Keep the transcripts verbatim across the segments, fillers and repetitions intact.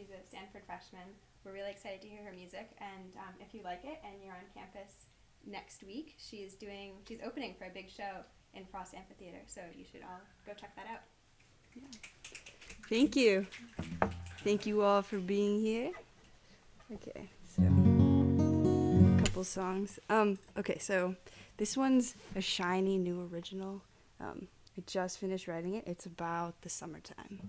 She's a Stanford freshman. We're really excited to hear her music, and um, if you like it and you're on campus next week, she's doing she's opening for a big show in Frost Amphitheater, so you should all go check that out. Yeah. Thank you. Thank you all for being here. Okay, so a couple songs. Um, okay, so this one's a shiny new original. Um, I just finished writing it. It's about the summertime.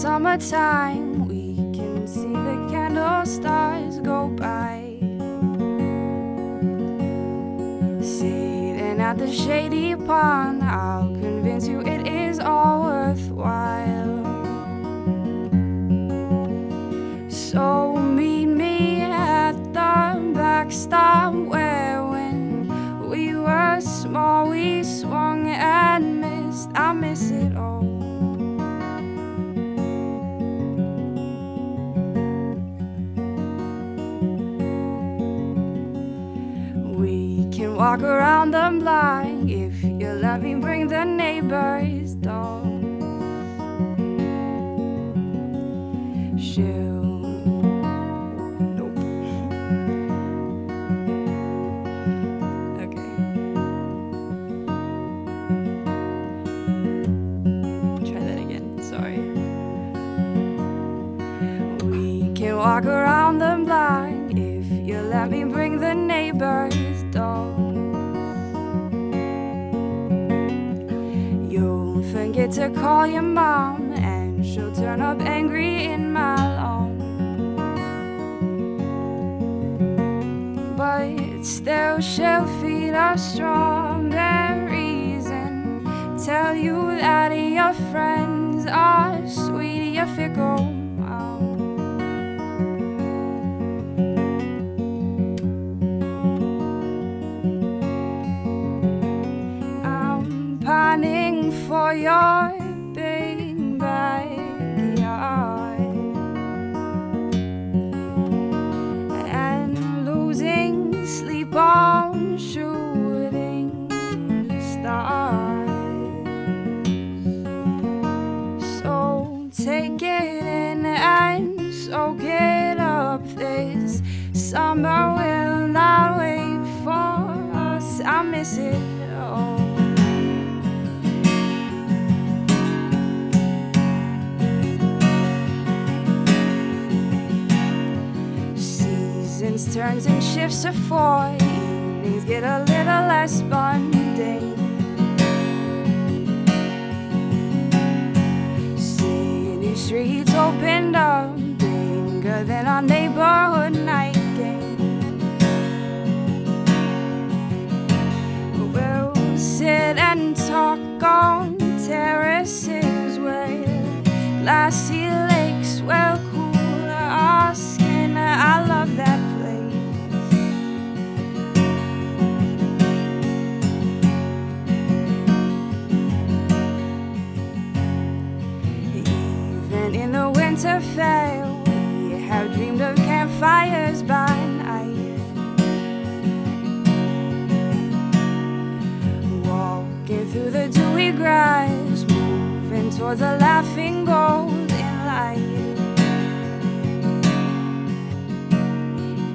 Summertime, we can see the candle stars go by, sitting at the shady pond. I'll convince you it is all worthwhile. So meet me at the backstop, where when we were small we swung and missed. I miss it all. Walk around the block. If you love me, bring the neighbor's dog. She'll nope. Okay. Try that again. Sorry. We can walk around the block. If you let me, bring the neighbor's dog. Forget to call your mom, and she'll turn up angry in my lawn. But still she'll feed us strawberries and tell you that your friends are sweet if you go out. For your big backyard and losing sleep on shooting stars. So take it in and soak it up. This summer will not wait for us. I miss it all. Turns and shifts are four, evenings get a little less mundane. City streets opened up, bigger than our neighborhood night game. We'll sit and talk on terraces where glassy lakes will cool our skin. I love that. To fail, we have dreamed of campfires by night. Walking through the dewy grass, moving towards a laughing golden light.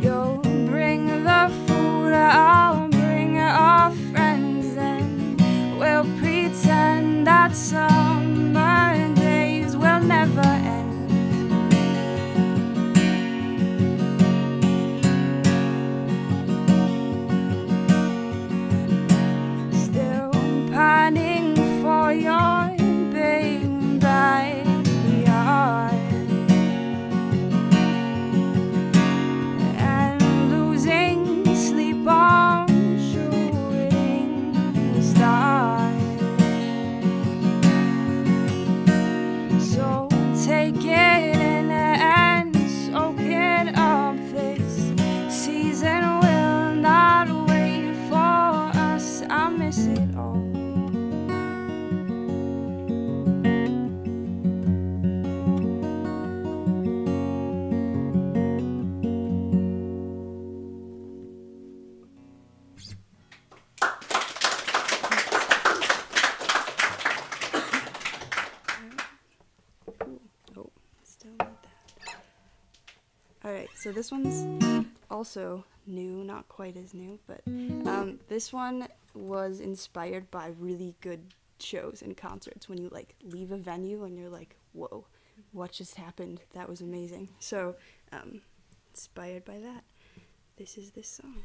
You'll bring the food, I'll bring our friends, and we'll pretend that summer days will never end. For your big So this one's also new, not quite as new, but um, this one was inspired by really good shows and concerts when you like leave a venue and you're like, whoa, what just happened? That was amazing. So um, inspired by that, this is this song.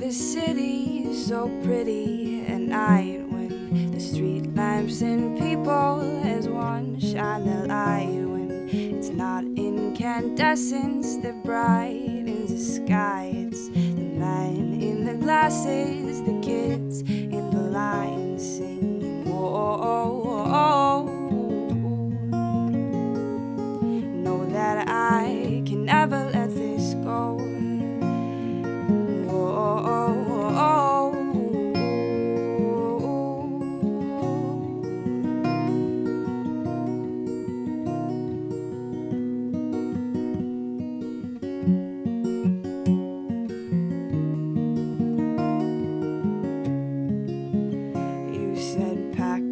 The city so pretty at night when the street lamps and people as one shine their light, when it's not incandescence that brightens the sky, it's the man in the glasses, the kids in the line singing whoa, oh, oh, oh. Know that I can never let this go.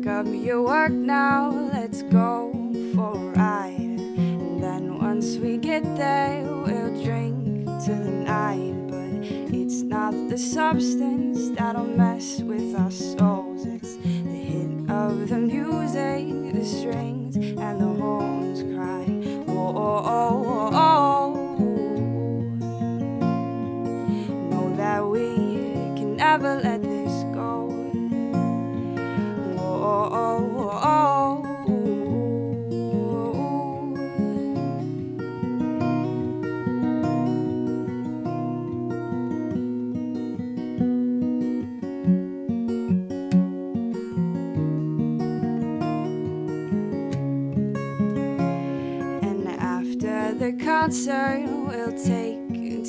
Up your work now, let's go for a ride, and then once we get there we'll drink till the night. But it's not the substance that'll mess with our souls, it's the hit of the music, the strings and the horns cry whoa, oh, oh, oh, oh. Know that we can never let this go. Oh, oh, oh, oh. And after the concert we'll take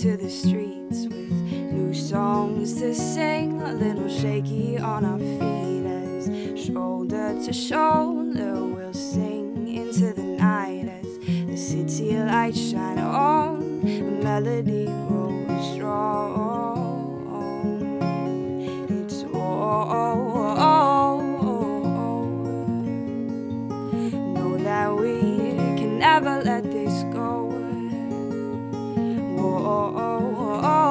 to the streets with new songs to sing, a little shaky on our feet, shoulder to shoulder we'll sing into the night as the city lights shine on, the melody grows strong. It's oh, oh, oh, oh, oh, oh. Know that we can never let this go. Oh, oh, oh, oh, oh.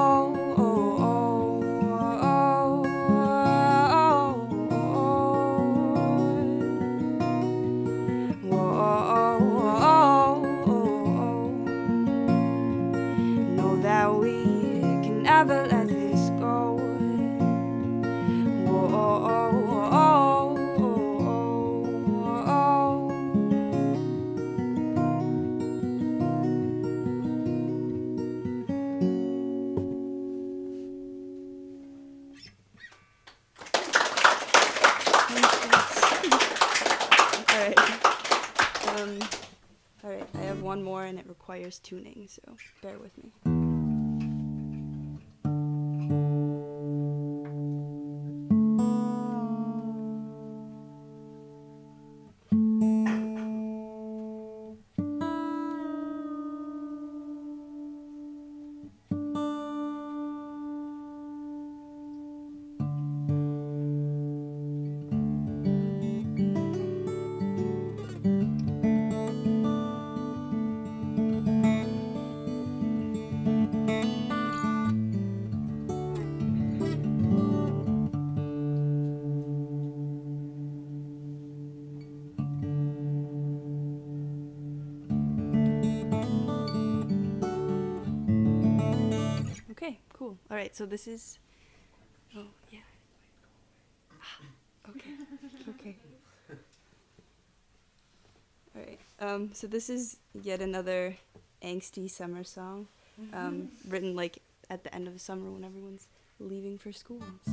Never let this go. Whoa, oh, oh, oh, oh, oh. All right. Um, all right, I have one more and it requires tuning, so bear with me. Cool. All right, so this is, oh, yeah. Ah, okay, okay. All right, um, so this is yet another angsty summer song. mm-hmm. um, written like at the end of the summer when everyone's leaving for school. So.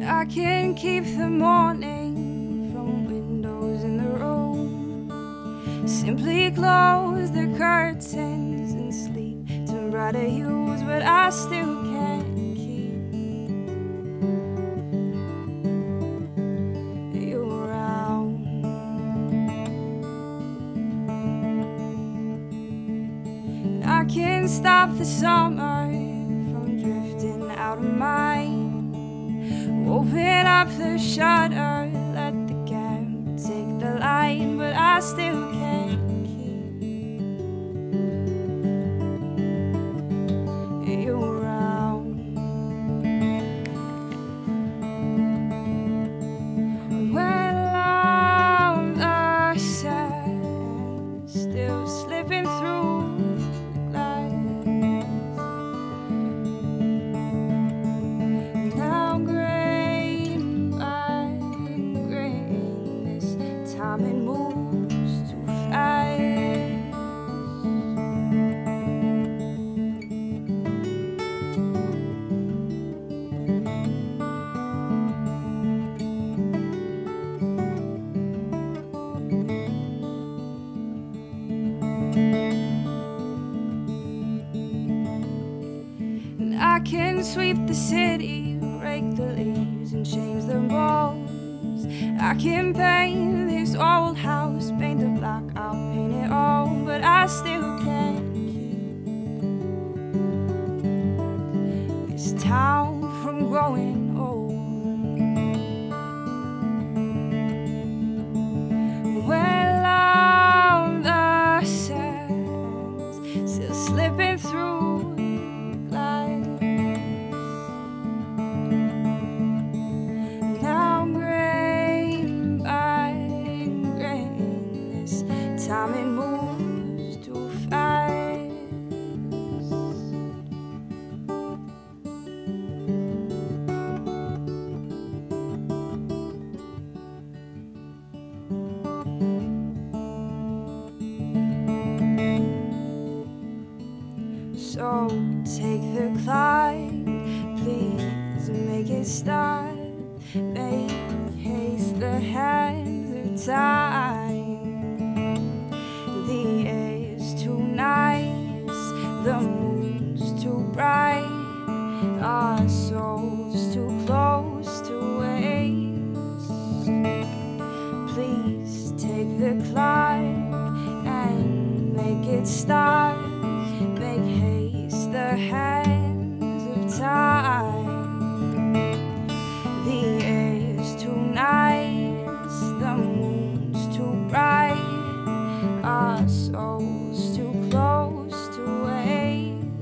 I can keep the morning from windows in the room. Simply close the curtains and sleep to brighter hues, but I still can't keep you around. I can stop the summer from drifting out of mind. Open up the shutter, let the camera take the light, but I still can't keep you around. When love are sad, still slipping through the glass. Now gray it moves too fast. And I can sweep the city, rake the leaves and change the walls. I can paint this old house, paint the block, I'll paint it all, but I still can't keep this town from growing old. Well, all the sands still slipping through the glass. Now I'm graying by grayness, time it moves too fast. So take the climb, please make it stop. Make haste the hands of time. The air's too nice, the moon's too bright, our souls too close to waste. Please take the climb and make it stop. Make haste the hands of time. The air's too nice, the moon's too bright, our souls too close to waste.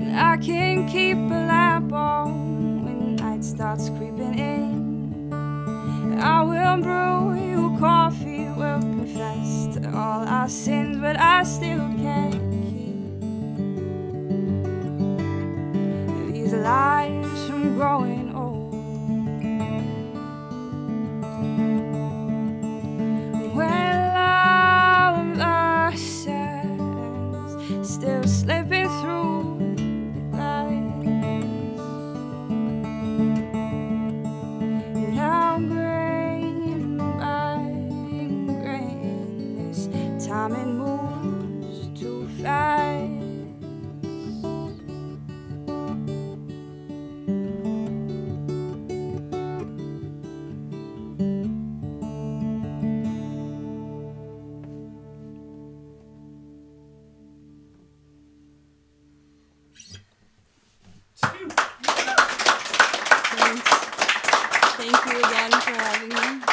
And I can keep a lamp on when night starts creeping in. I will brew you coffee, will confess to all our sins, but I still can't. Lives from growing old. Well, all the sands still slipping through the glass. Now I'm graying by grayness, time it moves too fast. Thank you again for having me.